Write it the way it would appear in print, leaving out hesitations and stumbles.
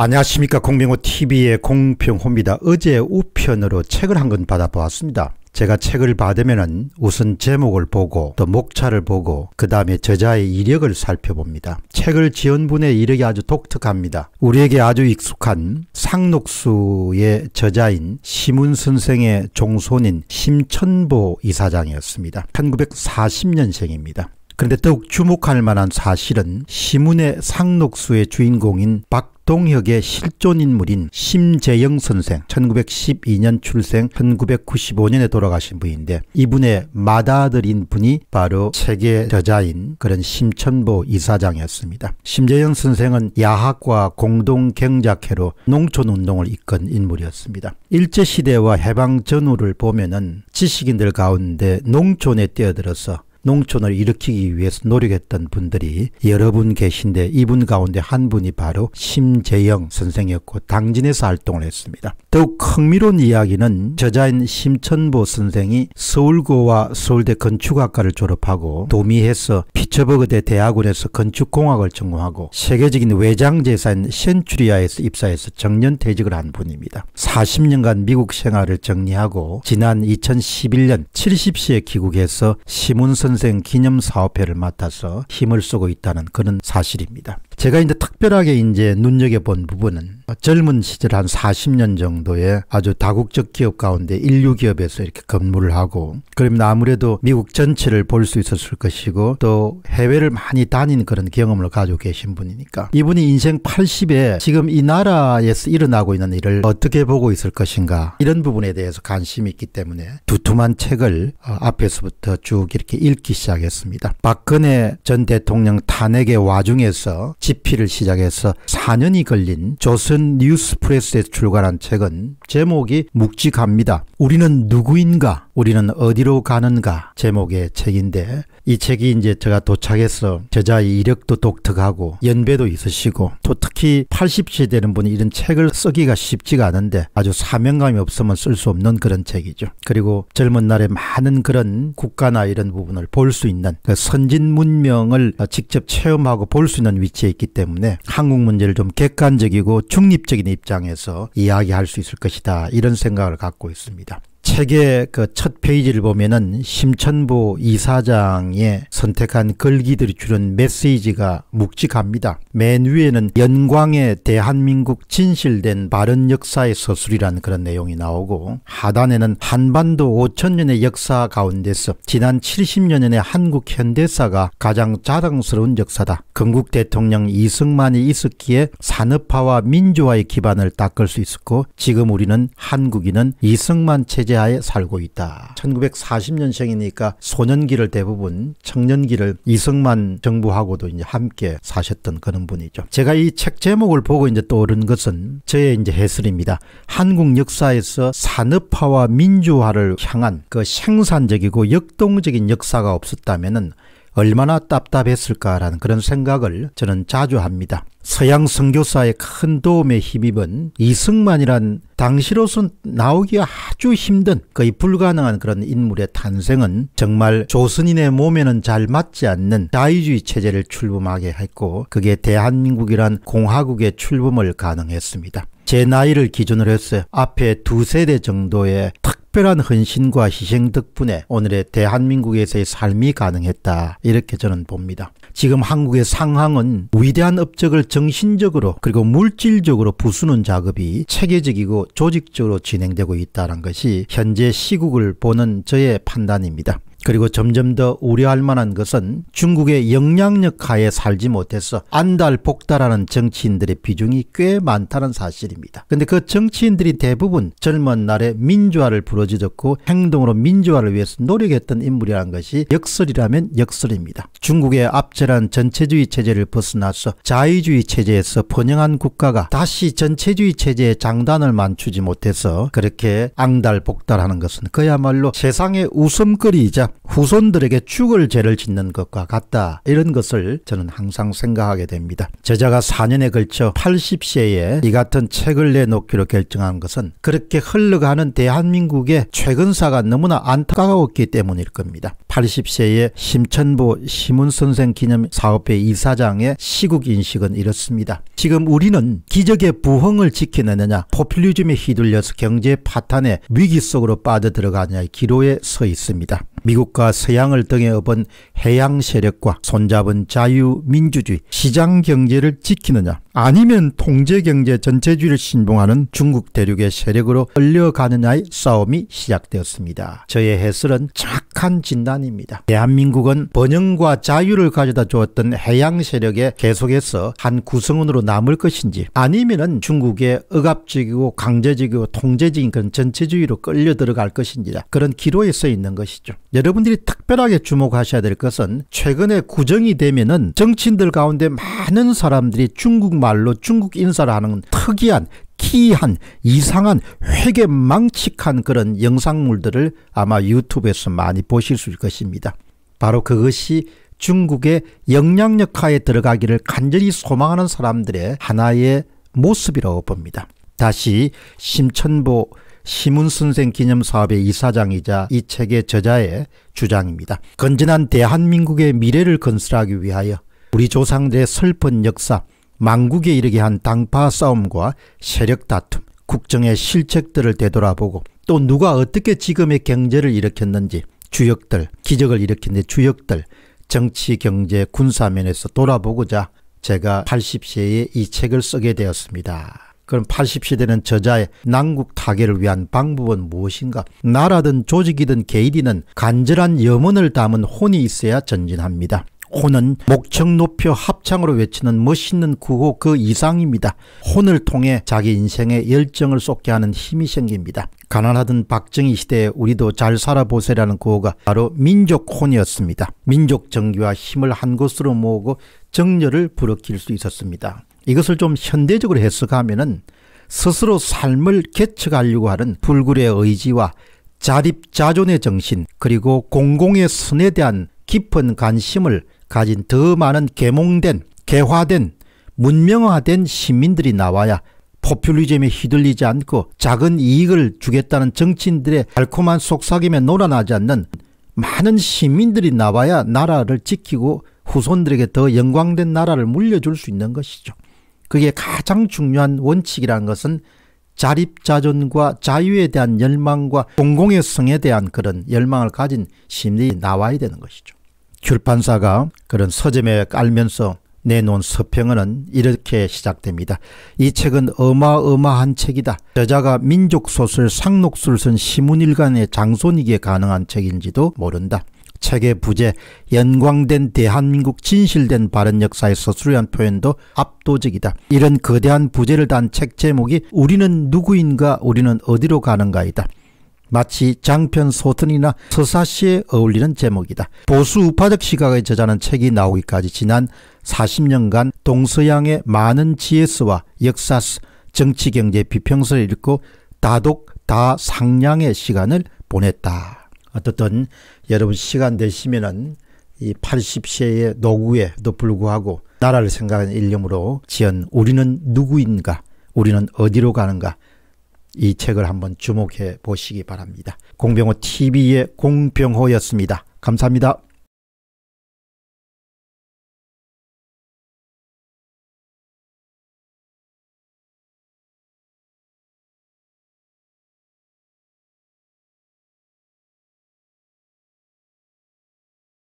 안녕하십니까. 공병호 TV의 공병호입니다. 어제 우편으로 책을 한 권 받아보았습니다. 제가 책을 받으면 우선 제목을 보고 또 목차를 보고 그 다음에 저자의 이력을 살펴봅니다. 책을 지은 분의 이력이 아주 독특합니다. 우리에게 아주 익숙한 상록수의 저자인 심훈 선생의 종손인 심천보 이사장이었습니다. 1940년생입니다. 그런데 더욱 주목할 만한 사실은 심훈의 상록수의 주인공인 동혁의 실존인물인 심재영 선생, 1912년 출생, 1995년에 돌아가신 분인데, 이분의 맏아들인 분이 바로 책의 저자인 그런 심천보 이사장이었습니다. 심재영 선생은 야학과 공동경작회로 농촌운동을 이끈 인물이었습니다. 일제시대와 해방 전후를 보면은 지식인들 가운데 농촌에 뛰어들어서 농촌을 일으키기 위해서 노력했던 분들이 여러 분 계신데 이분 가운데 한 분이 바로 심재영 선생이었고 당진에서 활동을 했습니다. 더욱 흥미로운 이야기는 저자인 심천보 선생이 서울고와 서울대 건축학과를 졸업하고 도미에서 피츠버그대 대학원에서 건축공학을 전공하고 세계적인 외장제사인 센츄리아에서 입사해서 정년퇴직을 한 분입니다. 40년간 미국 생활을 정리하고 지난 2011년 70시에 귀국해서 심훈 선생 기념사업회를 맡아서 힘을 쏘고 있다는 그런 사실입니다. 제가 이제 특별하게 눈여겨본 부분은 젊은 시절 한 40년 정도의 아주 다국적 기업 가운데 인류 기업에서 이렇게 근무를 하고 그러면 아무래도 미국 전체를 볼 수 있었을 것이고 또 해외를 많이 다닌 그런 경험을 가지고 계신 분이니까 이분이 인생 80에 지금 이 나라에서 일어나고 있는 일을 어떻게 보고 있을 것인가 이런 부분에 대해서 관심이 있기 때문에 두툼한 책을 앞에서부터 쭉 이렇게 읽기 시작했습니다. 박근혜 전 대통령 탄핵의 와중에서 집필을 시작해서 4년이 걸린 조선 뉴스프레스에 출간한 책은 제목이 묵직합니다. 우리는 누구인가? 우리는 어디로 가는가? 제목의 책인데 이 책이 이제 제가 도착해서 저자의 이력도 독특하고 연배도 있으시고 또 특히 80세 되는 분이 이런 책을 쓰기가 쉽지가 않은데 아주 사명감이 없으면 쓸 수 없는 그런 책이죠. 그리고 젊은 날에 많은 그런 국가나 이런 부분을 볼 수 있는 그 선진 문명을 직접 체험하고 볼 수 있는 위치에 있기 때문에 한국 문제를 좀 객관적이고 중립적인 입장에서 이야기할 수 있을 것이다. 이런 생각을 갖고 있습니다. 책의 그 첫 페이지를 보면은 심천보 이사장의 선택한 글귀들이 주는 메시지가 묵직합니다. 맨 위에는 연광의 대한민국 진실된 바른 역사의 서술이라는 그런 내용이 나오고 하단에는 한반도 5,000년의 역사 가운데서 지난 70년의 한국 현대사가 가장 자랑스러운 역사다. 건국 대통령 이승만이 있었기에 산업화와 민주화의 기반을 닦을 수 있었고 지금 우리는 한국인은 이승만 체제 하에 살고 있다. 1940년생이니까 소년기를 대부분 청년기를 이승만 정부하고도 이제 함께 사셨던 그런 분이죠. 제가 이 책 제목을 보고 이제 떠오른 것은 저의 이제 해설입니다. 한국 역사에서 산업화와 민주화를 향한 그 생산적이고 역동적인 역사가 없었다면은 얼마나 답답했을까라는 그런 생각을 저는 자주 합니다. 서양 선교사의 큰 도움에 힘입은 이승만이란 당시로선 나오기가 아주 힘든 거의 불가능한 그런 인물의 탄생은 정말 조선인의 몸에는 잘 맞지 않는 자유주의 체제를 출범하게 했고 그게 대한민국이란 공화국의 출범을 가능했습니다. 제 나이를 기준으로 해서 앞에 두 세대 정도의 특별한 헌신과 희생 덕분에 오늘의 대한민국에서의 삶이 가능했다. 이렇게 저는 봅니다. 지금 한국의 상황은 위대한 업적을 정신적으로 그리고 물질적으로 부수는 작업이 체계적이고 조직적으로 진행되고 있다는 것이 현재 시국을 보는 저의 판단입니다. 그리고 점점 더 우려할 만한 것은 중국의 영향력 하에 살지 못해서 안달복달하는 정치인들의 비중이 꽤 많다는 사실입니다. 그런데 그 정치인들이 대부분 젊은 날에 민주화를 부르짖었고 행동으로 민주화를 위해서 노력했던 인물이라는 것이 역설이라면 역설입니다. 중국의 압제란 전체주의 체제를 벗어나서 자유주의 체제에서 번영한 국가가 다시 전체주의 체제의 장단을 맞추지 못해서 그렇게 앙달복달하는 것은 그야말로 세상의 웃음거리이자 후손들에게 죽을 죄를 짓는 것과 같다. 이런 것을 저는 항상 생각하게 됩니다. 저자가 4년에 걸쳐 80세에 이 같은 책을 내놓기로 결정한 것은 그렇게 흘러가는 대한민국의 최근사가 너무나 안타까웠기 때문일 겁니다. 80세의 심천보 심훈 선생 기념 사업회 이사장의 시국 인식은 이렇습니다. 지금 우리는 기적의 부흥을 지켜내느냐, 포퓰리즘에 휘둘려서 경제 파탄의 위기 속으로 빠져들어가느냐의 기로에 서 있습니다. 미국과 서양을 등에 업은 해양 세력과 손잡은 자유민주주의, 시장경제를 지키느냐, 아니면 통제경제 전체주의를 신봉하는 중국 대륙의 세력으로 끌려가느냐의 싸움이 시작되었습니다. 저의 해설은 정확한 진단입니다. 대한민국은 번영과 자유를 가져다 주었던 해양 세력에 계속해서 한 구성원으로 남을 것인지, 아니면 중국의 억압적이고 강제적이고 통제적인 그런 전체주의로 끌려 들어갈 것인지라 그런 기로에 서 있는 것이죠. 여러분들이 특별하게 주목하셔야 될 것은, 최근에 구정이 되면은 정치인들 가운데 많은 사람들이 중국말로 중국 인사를 하는 특이한, 기이한, 이상한, 회계망측한 그런 영상물들을 아마 유튜브에서 많이 보실 수 있을 것입니다. 바로 그것이 중국의 영향력하에 들어가기를 간절히 소망하는 사람들의 하나의 모습이라고 봅니다. 다시 심천보 심훈 선생 기념사업의 이사장이자 이 책의 저자의 주장입니다. 건전한 대한민국의 미래를 건설하기 위하여 우리 조상들의 슬픈 역사, 망국에 이르게 한 당파 싸움과 세력 다툼, 국정의 실책들을 되돌아보고 또 누가 어떻게 지금의 경제를 일으켰는지, 주역들, 기적을 일으킨 주역들, 정치, 경제, 군사면에서 돌아보고자 제가 80세에 이 책을 쓰게 되었습니다. 그럼 80세 되는 저자의 난국 타개를 위한 방법은 무엇인가? 나라든 조직이든 개인이든 간절한 염원을 담은 혼이 있어야 전진합니다. 혼은 목청 높여 합창으로 외치는 멋있는 구호 그 이상입니다. 혼을 통해 자기 인생의 열정을 쏟게 하는 힘이 생깁니다. 가난하던 박정희 시대에 우리도 잘 살아보세라는 구호가 바로 민족혼이었습니다. 민족 정기와 힘을 한 곳으로 모으고 정열을 불러킬 수 있었습니다. 이것을 좀 현대적으로 해석하면은 스스로 삶을 개척하려고 하는 불굴의 의지와 자립자존의 정신, 그리고 공공의 선에 대한 깊은 관심을 가진 더 많은 계몽된, 개화된, 문명화된 시민들이 나와야 포퓰리즘에 휘둘리지 않고 작은 이익을 주겠다는 정치인들의 달콤한 속삭임에 놀아나지 않는 많은 시민들이 나와야 나라를 지키고 후손들에게 더 영광된 나라를 물려줄 수 있는 것이죠. 그게 가장 중요한 원칙이라는 것은 자립자존과 자유에 대한 열망과 공공의 성에 대한 그런 열망을 가진 시민이 나와야 되는 것이죠. 출판사가 그런 서점에 깔면서 내놓은 서평은 이렇게 시작됩니다. 이 책은 어마어마한 책이다. 저자가 민족소설 상록수를 쓴 시문일간의 장손이기에 가능한 책인지도 모른다. 책의 부제, 연광된 대한민국 진실된 바른 역사에서 수려한 표현도 압도적이다. 이런 거대한 부제를 단 책 제목이 우리는 누구인가, 우리는 어디로 가는가이다. 마치 장편 소설이나 서사시에 어울리는 제목이다. 보수 우파적 시각의 저자는 책이 나오기까지 지난 40년간 동서양의 많은 지혜서와 역사서, 정치경제 비평서를 읽고 다독 다상량의 시간을 보냈다. 어떻든 여러분 시간 되시면은 이 80세의 노후에도 불구하고 나라를 생각하는 일념으로 지은 우리는 누구인가, 우리는 어디로 가는가, 이 책을 한번 주목해 보시기 바랍니다. 공병호 TV의 공병호였습니다. 감사합니다.